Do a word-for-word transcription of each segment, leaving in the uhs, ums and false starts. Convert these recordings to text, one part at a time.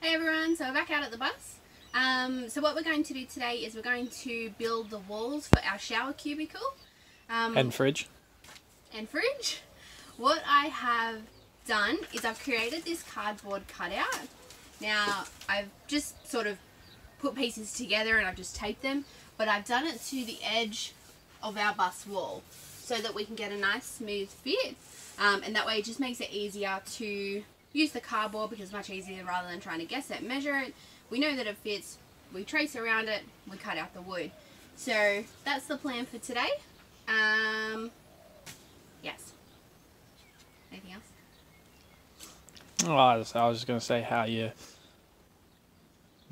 Hey everyone, so we're back out at the bus. Um, so what we're going to do today is we're going to build the walls for our shower cubicle. Um, and fridge. And fridge. What I have done is I've created this cardboard cutout. Now I've just sort of put pieces together and I've just taped them, but I've done it to the edge of our bus wall so that we can get a nice smooth fit. Um, and that way it just makes it easier to use the cardboard because it's much easier rather than trying to guess it, measure it. We know that it fits, we trace around it, we cut out the wood. So that's the plan for today. Um, yes. Anything else? Well, I was, I was just going to say how you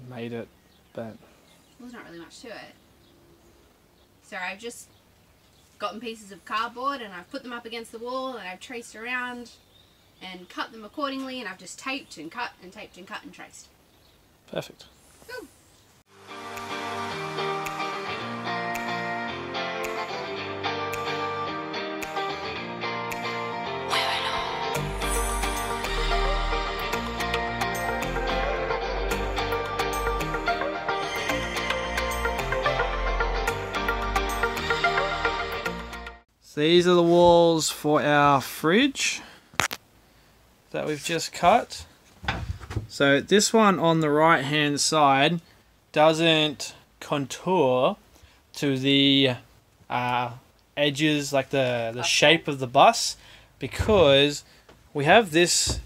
made it, but... Well, there's not really much to it. So I've just gotten pieces of cardboard and I've put them up against the wall and I've traced around and cut them accordingly, and I've just taped and cut and taped and cut and traced. Perfect. Cool. So these are the walls for our fridge that we've just cut. So this one on the right hand side doesn't contour to the uh, edges, like the, the shape of the bus, because we have this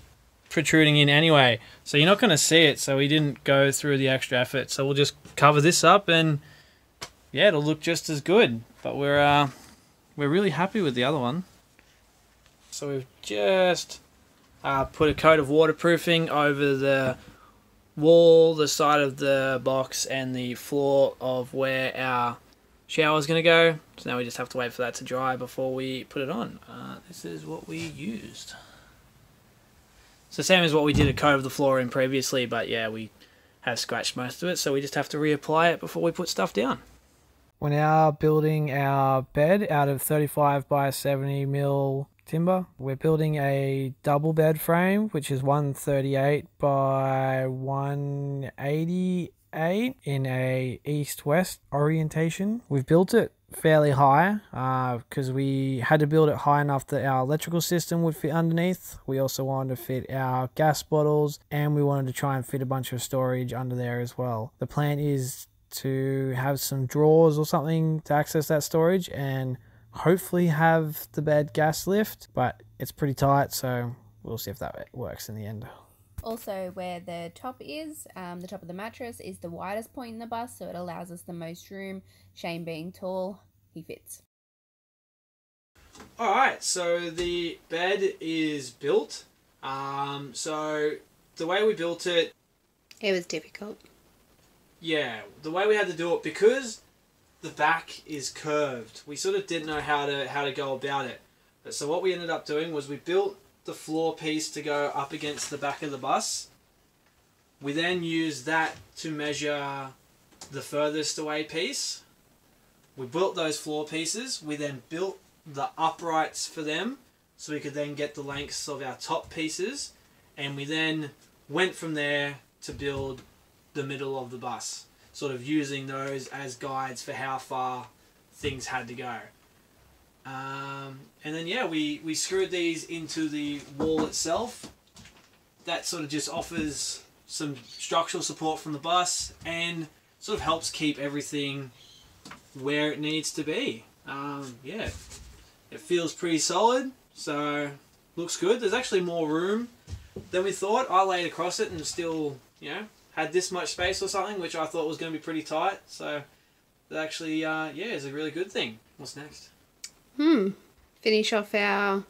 protruding in anyway, so you're not going to see it, so we didn't go through the extra effort. So we'll just cover this up and yeah, it'll look just as good, but we're, uh, we're really happy with the other one. So we've just... Uh, put a coat of waterproofing over the wall, the side of the box, and the floor of where our shower is going to go. So now we just have to wait for that to dry before we put it on. Uh, this is what we used. So same as what we did a coat of the floor in previously, but yeah, we have scratched most of it, so we just have to reapply it before we put stuff down. We're now building our bed out of thirty-five by seventy mil timber. We're building a double bed frame, which is one thirty-eight by one eighty-eight in a east-west orientation. We've built it fairly high because uh, we had to build it high enough that our electrical system would fit underneath. We also wanted to fit our gas bottles, and we wanted to try and fit a bunch of storage under there as well. The plan is to have some drawers or something to access that storage, and hopefully have the bed gas lift, but it's pretty tight, so we'll see if that works in the end. Also, where the top is, um, the top of the mattress is the widest point in the bus, so it allows us the most room. Shane being tall, he fits. Alright, so the bed is built. Um, so the way we built it... It was difficult. Yeah, the way we had to do it, because the back is curved, we sort of didn't know how to how to go about it. But so what we ended up doing was we built the floor piece to go up against the back of the bus. We then used that to measure the furthest away piece. We built those floor pieces. We then built the uprights for them so we could then get the lengths of our top pieces. And we then went from there to build the middle of the bus, sort of using those as guides for how far things had to go. Um, and then, yeah, we, we screwed these into the wall itself. That sort of just offers some structural support from the bus and sort of helps keep everything where it needs to be. Um, yeah, it feels pretty solid, so looks good. There's actually more room than we thought. I laid across it and still, you know, had this much space or something, which I thought was going to be pretty tight. So that actually, uh, yeah, is a really good thing. What's next? Hmm. Finish off our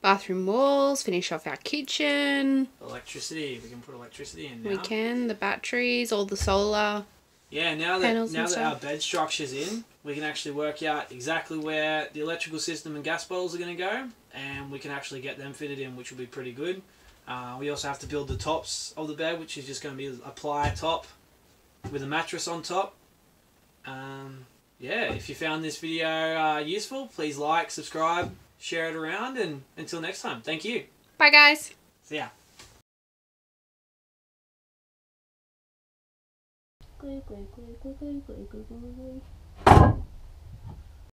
bathroom walls, finish off our kitchen. Electricity. We can put electricity in now. We can. The batteries, all the solar. Yeah, now that, now that our bed structure's in, we can actually work out exactly where the electrical system and gas bottles are going to go. And we can actually get them fitted in, which will be pretty good. Uh, we also have to build the tops of the bed, which is just going to be a ply top with a mattress on top. Um, yeah, if you found this video uh, useful, please like, subscribe, share it around, and until next time, thank you. Bye guys. See ya. Glee, glee, glee, glee, glee, glee, glee, glee, glee.